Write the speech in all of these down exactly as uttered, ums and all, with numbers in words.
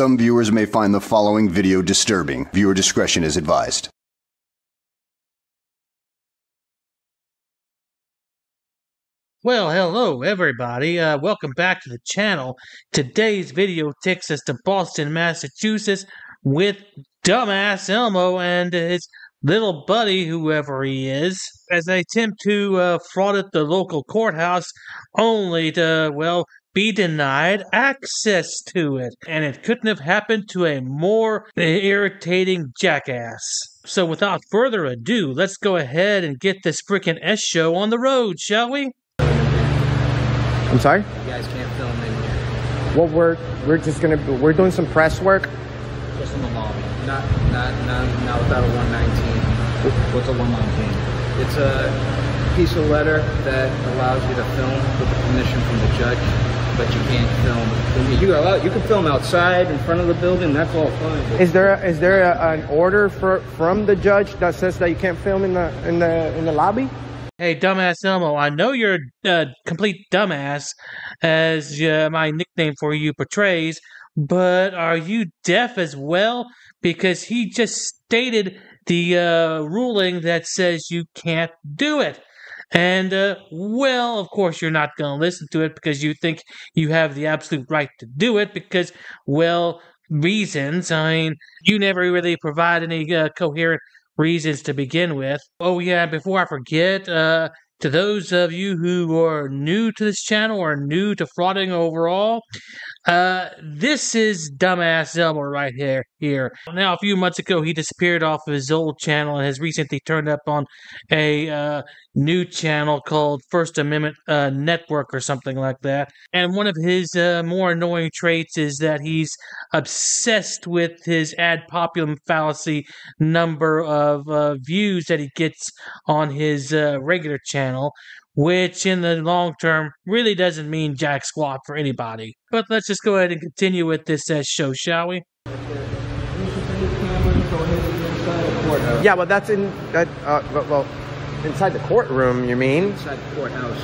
some viewers may find the following video disturbing. Viewer discretion is advised. Well, hello everybody. Uh, welcome back to the channel. Today's video takes us to Boston, Massachusetts with dumbass Elmo and his little buddy, whoever he is, as they attempt to uh, fraud at the local courthouse only to, well, be denied access to it. And it couldn't have happened to a more irritating jackass. So without further ado, let's go ahead and get this frickin' S show on the road, shall we? I'm sorry? You guys can't film in here. Well, we're, we're just gonna, we're doing some press work. Just in the lobby. Not, not, not, not without a one nineteen. What's a one nineteen? It's a piece of letter that allows you to film with the permission from the judge, but you can't film. You, allow, you can film outside in front of the building, that's all fine. Is there, a, is there a, an order for, from the judge that says that you can't film in the, in the, in the lobby? Hey, dumbass Elmo, I know you're a uh, complete dumbass, as uh, my nickname for you portrays, but are you deaf as well? Because he just stated the uh, ruling that says you can't do it. And, uh, well, of course you're not going to listen to it because you think you have the absolute right to do it because, well, reasons. I mean, you never really provide any uh, coherent reasons to begin with. Oh yeah, before I forget, uh, to those of you who are new to this channel or new to frauding overall, uh, this is dumbass Elmo right here. Here now, a few months ago, he disappeared off of his old channel and has recently turned up on a uh, new channel called First Amendment uh, Network or something like that. And one of his uh, more annoying traits is that he's obsessed with his ad populum fallacy number of uh, views that he gets on his uh, regular channel, which in the long term really doesn't mean jack squat for anybody. But let's just go ahead and continue with this uh, show, shall we? Yeah, but that's in that. Uh, well, inside the courtroom, you mean? Inside the courthouse.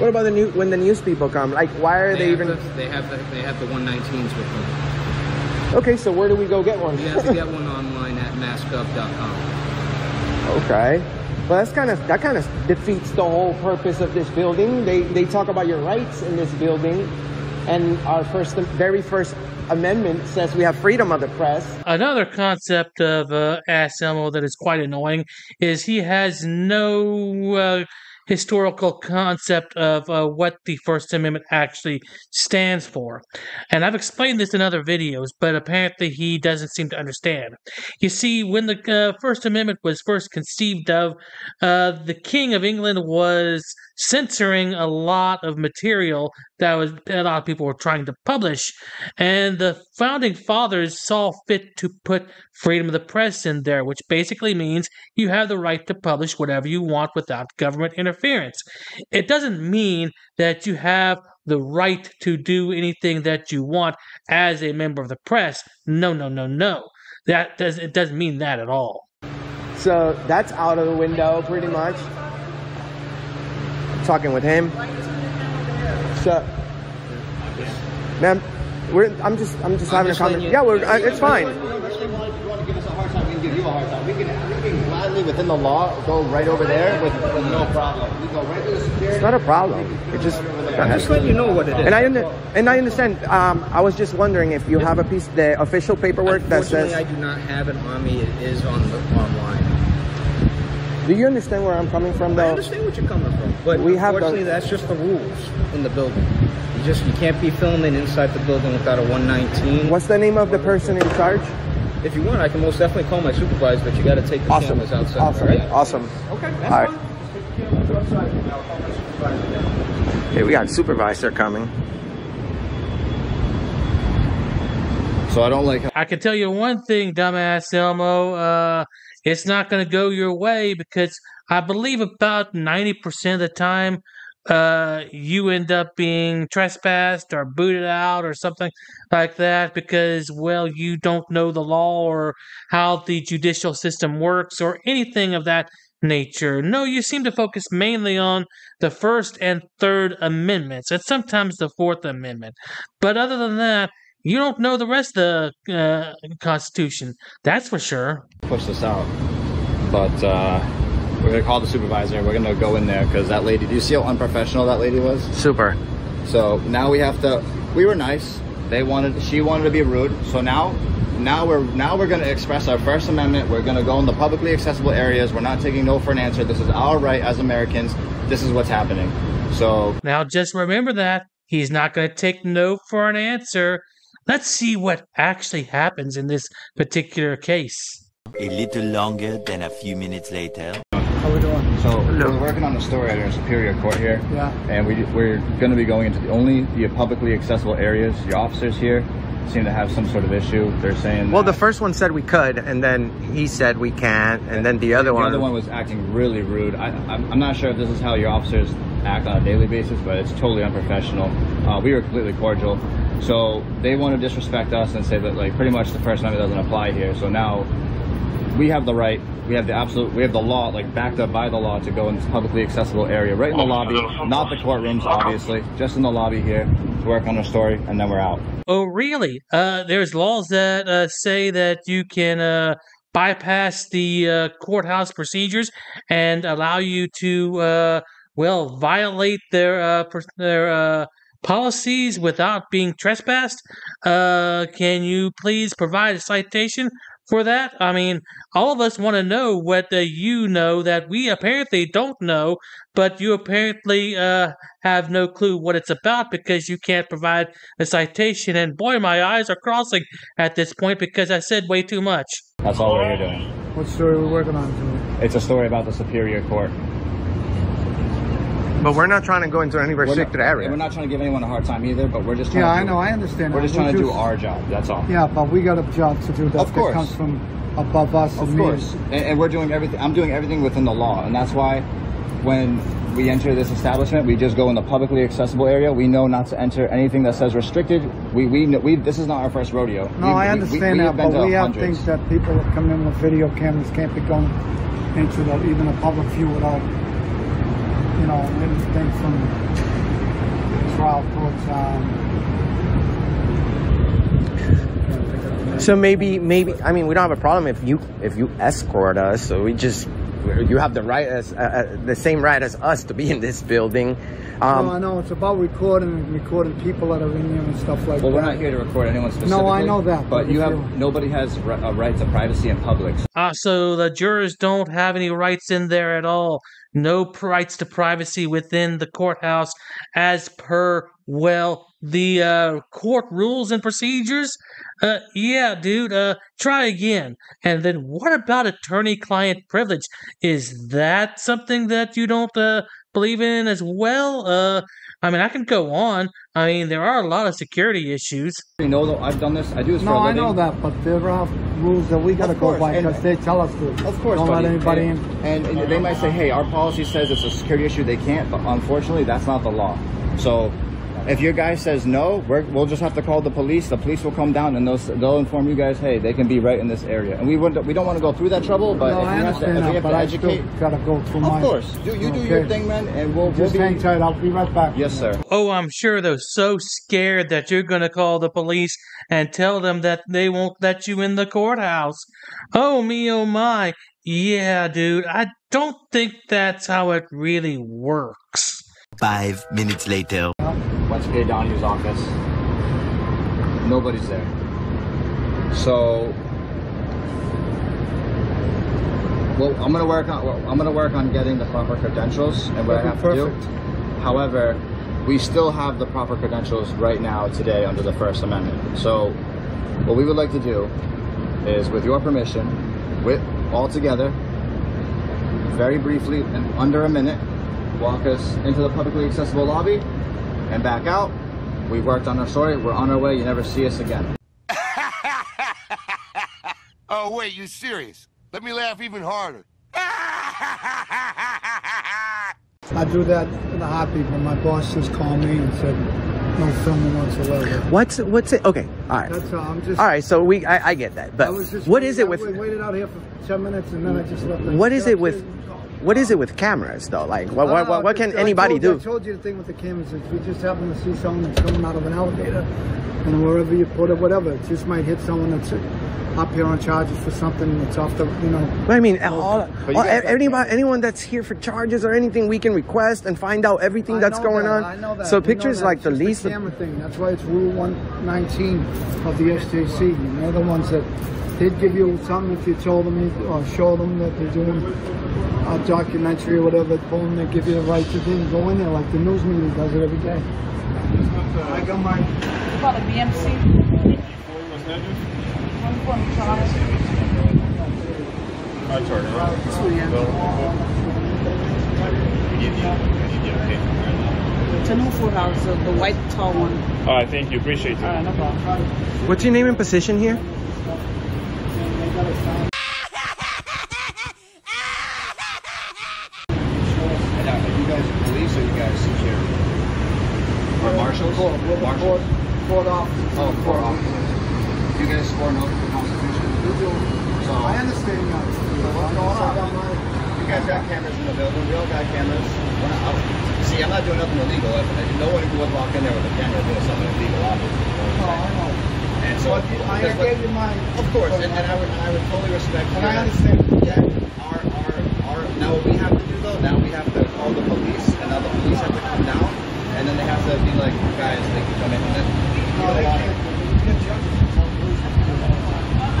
What about the new when the news people come? Like, why are they, they even? The, they have the, they have the one nineteens with them. Okay, so where do we go get one? You have to get one online at maskup dot com. Okay, well that's kind of that kind of defeats the whole purpose of this building. They they talk about your rights in this building, and our first, very first Amendment says we have freedom of the press. Another concept of uh, ass Elmo that is quite annoying is he has no uh, historical concept of uh, what the First Amendment actually stands for. And I've explained this in other videos, but apparently he doesn't seem to understand. You see, when the uh, First Amendment was first conceived of, uh, the King of England was censoring a lot of material that was a lot of people were trying to publish, and the founding fathers saw fit to put freedom of the press in there, which basically means you have the right to publish whatever you want without government interference. It doesn't mean that you have the right to do anything that you want as a member of the press. No, no, no, no. That does it doesn't mean that at all. So that's out of the window pretty much. Talking with him. So, ma'am, we're. I'm just. I'm just I'm having just a comment. You, yeah, we're. I, it's fine. If you want to give us a hard time, we can give you a hard time. We can. We can gladly, within the law, go right over there with, with no problem. We go right to the security. It's not a problem. It just. I'm just letting you know what it is. And I and I understand. Um, I was just wondering if you have a piece, the official paperwork that says. I do not have it on me. It is on the online. Do you understand where I'm coming from, though? I understand what you're coming from, but we unfortunately, have that's just the rules in the building. You just you can't be filming inside the building without a one nineteen. What's the name of the person in charge? If you want, I can most definitely call my supervisor, but you got to take the awesome. cameras outside. Awesome, right? awesome. Okay, that's all right. Hey, okay, we got a supervisor coming. So I don't like. I can tell you one thing, dumbass Elmo. Uh, It's not going to go your way because I believe about ninety percent of the time uh, you end up being trespassed or booted out or something like that because, well, you don't know the law or how the judicial system works or anything of that nature. No, you seem to focus mainly on the First and Third Amendments and sometimes the Fourth Amendment. But other than that, You don't know the rest of the uh, Constitution, that's for sure. Push this out, but uh, we're gonna call the supervisor. We're gonna go in there because that lady. Do you see how unprofessional that lady was? Super. So now we have to. We were nice. They wanted. She wanted to be rude. So now, now we're now we're gonna express our First Amendment. We're gonna go in the publicly accessible areas. We're not taking no for an answer. This is our right as Americans. This is what's happening. So now just remember that he's not gonna take no for an answer. Let's see what actually happens in this particular case. A little longer than a few minutes later. How we doing? So no. We're working on the story at our Superior Court here. Yeah. And we, we're going to be going into the, only the publicly accessible areas. The officers here seem to have some sort of issue. They're saying... Well, the first one said we could, and then he said we can't, and, and then the other the one... The other one was acting really rude. I, I'm, I'm not sure if this is how your officers act on a daily basis, but it's totally unprofessional. Uh, we were completely cordial. So they want to disrespect us and say that, like, pretty much the First Amendment doesn't apply here. So now we have the right, we have the absolute, we have the law, like, backed up by the law to go in this publicly accessible area, right in the lobby, not the courtrooms, obviously, just in the lobby here to work on our story, and then we're out. Oh, really? Uh, there's laws that uh, say that you can uh, bypass the uh, courthouse procedures and allow you to, uh, well, violate their, uh, their, uh, policies without being trespassed. Uh, can you please provide a citation for that? I mean, all of us want to know what uh, you know that we apparently don't know, but you apparently uh, have no clue what it's about because you can't provide a citation. And boy, my eyes are crossing at this point because I said way too much. That's all we're here doing. What story are we working on today? It's a story about the Superior Court. But we're not trying to go into any restricted area. We're not trying to give anyone a hard time either, but we're just trying yeah, to... Yeah, I know, I understand. We're just trying to do our job, that's all. Yeah, but we got a job to do that. Of course. That comes from above us. Of course. And, and we're doing everything, I'm doing everything within the law, and that's why when we enter this establishment, we just go in the publicly accessible area. We know not to enter anything that says restricted. We, we, we This is not our first rodeo. No, we, I understand we, we, we that, but we have hundreds. Things that people that come in with video cameras can't be going into the, even a public view at all. You know, anything from trial courts. Um, so maybe, maybe I mean, we don't have a problem if you if you escort us. So we just you have the right as uh, the same right as us to be in this building. Um, no, I know it's about recording and recording people that are in here and stuff like. Well, that. Well, we're not here to record anyone specifically. No, I know that. But you have you. Nobody has a right to privacy in public. Ah, uh, so the jurors don't have any rights in there at all. No rights to privacy within the courthouse as per, well, the uh, court rules and procedures. Uh, yeah, dude, uh, try again. And then what about attorney-client privilege? Is that something that you don't uh, believe in as well? Uh, I mean, I can go on. I mean, there are a lot of security issues. You know, though, I've done this. I do this no, for a living. No, I know that, but there are rules that we got to go by because they tell us to. Of course. Don't buddy. Let anybody and, in. And, and uh, they might say, hey, our policy says it's a security issue. They can't, but unfortunately, that's not the law. So if your guy says no, we're, we'll just have to call the police. The police will come down and they'll, they'll inform you guys, hey, they can be right in this area. And we wouldn't, we don't want to go through that trouble, but no, if, you have to, if we have but to I educate, gotta go through. Of mine. Course, do, you okay. do your thing, man, and we'll just we'll be, hang tight. I'll be right back. Yes, sir. Oh, I'm sure they're so scared that you're gonna call the police and tell them that they won't let you in the courthouse. Oh me, oh my. Yeah, dude. I don't think that's how it really works. Five minutes later. Went to K. Donahue's office. Nobody's there. So, well, I'm gonna work on. Well, I'm gonna work on getting the proper credentials and what I have to do. However, we still have the proper credentials right now today under the First Amendment. So, what we would like to do is, with your permission, with all together, very briefly and under a minute, walk us into the publicly accessible lobby. And back out. We worked on our story. We're on our way. You never see us again. Oh, wait, you serious? Let me laugh even harder. I do that in a heartbeat when my boss just called me and said, no filming whatsoever. What's, what's it? Okay, all right. That's all. I'm just, all right, so we, I, I get that. But I was just what waiting, is it with... I waited out here for ten minutes and then I just left. What is it with... What is it with cameras though? Like, what, what, what, what can anybody do? I told you the thing with the cameras is we just happen to see someone that's coming out of an elevator, and wherever you put it, whatever, it just might hit someone that's up here on charges for something that's off the, you know. But I mean, all, all, anybody, anyone that's here for charges or anything, we can request and find out everything that's going on. I know that. So pictures like the least. The camera thing. That's why it's Rule one nineteen of the S J C. And they're the ones that did give you something if you told them or show them that they're doing a documentary or whatever. Boom, they give you the right to go in there like the news media does it every day. I got my. About a B M C. House, the white tall one. All right, thank you. Appreciate it. Right, no problem. What's your name and position here? You guys are police or you guys security? Or marshals? Court, court officers. Oh, court officers. You guys swore an oath to the Constitution. We do. So I understand that. You guys got cameras in the building. We all got cameras. Wow. See, I'm not doing nothing illegal. No one would walk in there with a camera doing something illegal, obviously. Oh, I know. And so, so I gave what, you mine. Of course, and, and I would, I would fully respect. And I understand. Yeah. Our, our, our. Now what we have to do though. Now we have to call the police, and now the police have to come down, and then they have to be like, guys, they can come in. And then, you know, no,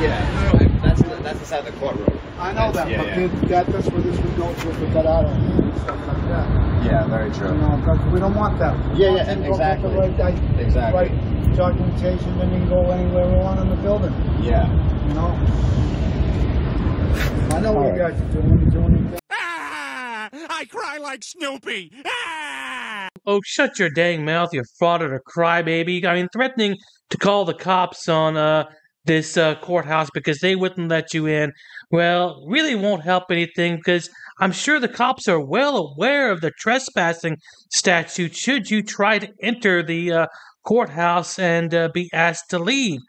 yeah, that's the, that's inside the courtroom. I know that's, that, yeah, but yeah. They, that, that's where this would go if we got out of here and stuff like that. Yeah, very true. You know, we don't want that. We yeah, want yeah, exactly. Right, like, exactly. Right documentation, then we can go anywhere we want in the building. Yeah. You know? I know all what right. You guys are doing. You're doing it. Ah, I cry like Snoopy. Ah! Oh, shut your dang mouth, you frauditor crybaby. I mean, threatening to call the cops on, uh, this uh, courthouse because they wouldn't let you in, well, really won't help anything because I'm sure the cops are well aware of the trespassing statute should you try to enter the uh, courthouse and uh, be asked to leave.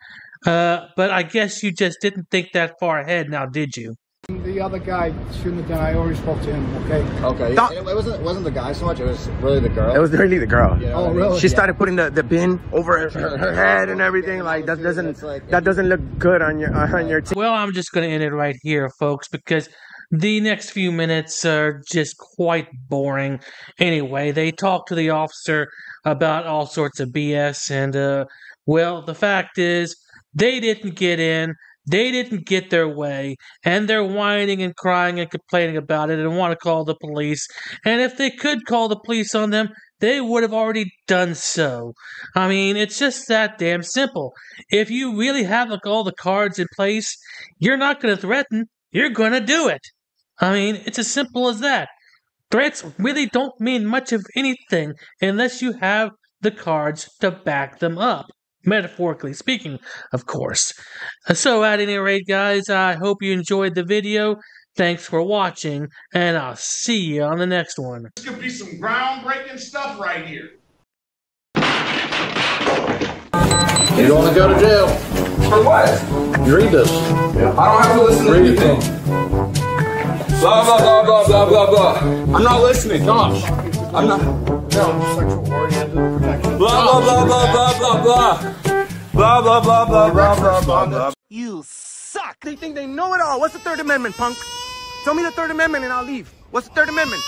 Uh, but I guess you just didn't think that far ahead now, did you? The other guy shouldn't have done. I already spoke to him. Okay. Okay. Stop. It wasn't. It wasn't the guy so much. It was really the girl. It was really the girl. You know oh, I mean? Really? She yeah. started putting the, the bin over her, her head and everything. Yeah, like that dude, doesn't like, that doesn't look good on your uh, on your. T well, I'm just gonna end it right here, folks, because the next few minutes are just quite boring. Anyway, they talk to the officer about all sorts of B S, and uh, well, the fact is they didn't get in. They didn't get their way, and they're whining and crying and complaining about it and want to call the police. And if they could call the police on them, they would have already done so. I mean, it's just that damn simple. If you really have like, all the cards in place, you're not going to threaten. You're going to do it. I mean, it's as simple as that. Threats really don't mean much of anything unless you have the cards to back them up. Metaphorically speaking, of course. So at any rate, guys, I hope you enjoyed the video. Thanks for watching, and I'll see you on the next one. This could be some groundbreaking stuff right here. You don't want to go to jail. For what? You read this. Yeah. I don't have to listen read to anything. Blah, blah, blah, blah, blah, blah, blah. I'm not listening, gosh. I'm not... No, sexual oriented protection. Blah, blah, blah, blah, blah, blah, blah. Blah, blah, blah, blah, blah, blah, blah, blah. You suck. They think they know it all. What's the Third Amendment, punk? Tell me the Third Amendment and I'll leave. What's the Third Amendment?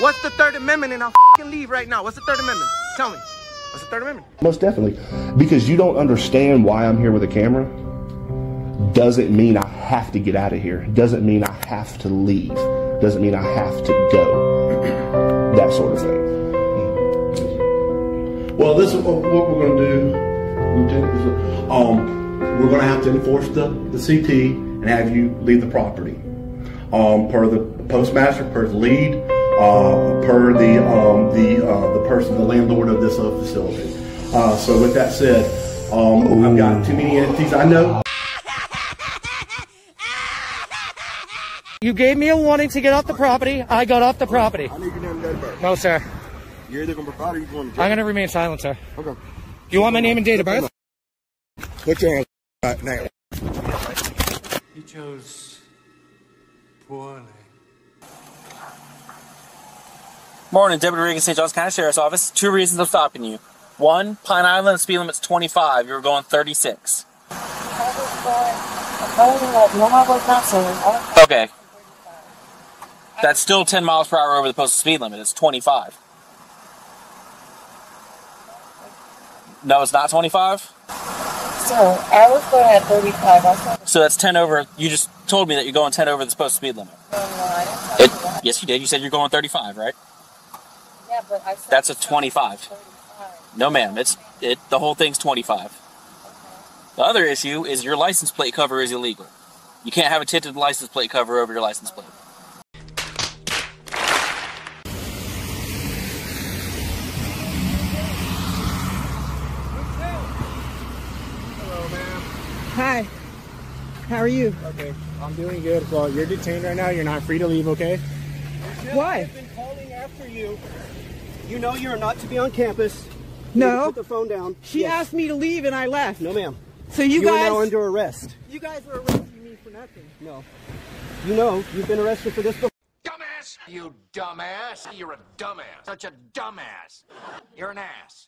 What's the Third Amendment and I'll f***ing leave right now? What's the Third Amendment? Tell me. What's the Third Amendment? Most definitely. Because you don't understand why I'm here with a camera doesn't mean I have to get out of here. Doesn't mean I have to leave. Doesn't mean I have to go. That sort of thing. Well, this is what we're going to do. Um, we're going to have to enforce the, the C T and have you leave the property. Um, per the postmaster, per the lead, uh, per the um, the uh, the person, the landlord of this uh, facility. Uh, so with that said, um, I've got too many entities. I know. You gave me a warning to get off the property. I got off the property. I need your name and date of birth. No, sir. You're either going to provide or you're going to jail. I'm going to remain silent, sir. Okay. Do you want my name and date of birth? Put your hands right now. He chose poorly. Morning, Deputy Regan, Saint John's County Sheriff's Office. Two reasons I'm stopping you. One, Pine Island, speed limit's twenty-five. You were going thirty-six. Okay. That's still ten miles per hour over the posted speed limit. It's twenty-five. No, it's not twenty-five? So, I was going at thirty-five. So that's ten over. You just told me that you're going ten over the posted speed limit. No, I didn't tell you that. Yes, you did. You said you're going thirty-five, right? Yeah, but I said that's a twenty-five. No, ma'am. It's it. The whole thing's twenty-five. Okay. The other issue is your license plate cover is illegal. You can't have a tinted license plate cover over your license plate. Hello, ma'am. Hi. How are you? Okay, I'm doing good. Well, you're detained right now. You're not free to leave. Okay. Why? I've been calling after you. You know you're not to be on campus. No. Put the phone down. She yes. asked me to leave and I left. No, ma'am. So you, you guys... You are now under arrest. You guys were arresting me for nothing. No. You know, you've been arrested for this before. Dumbass! You dumbass! You're a dumbass. Such a dumbass. You're an ass.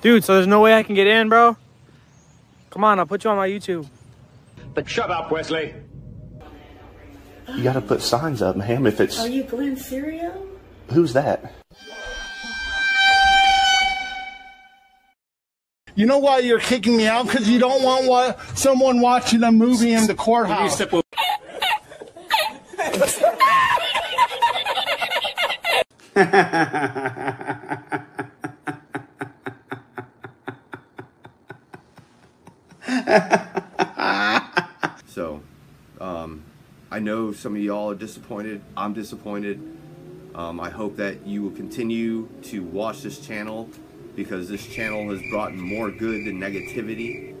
Dude, so there's no way I can get in, bro? Come on, I'll put you on my YouTube. But shut up, Wesley. You gotta put signs up, ma'am, if it's... Are you Glenn Serio? Who's that? You know why you're kicking me out? Because you don't want wa someone watching a movie in the courthouse. So, um, I know some of y'all are disappointed. I'm disappointed. Um, I hope that you will continue to watch this channel because this channel has brought more good than negativity.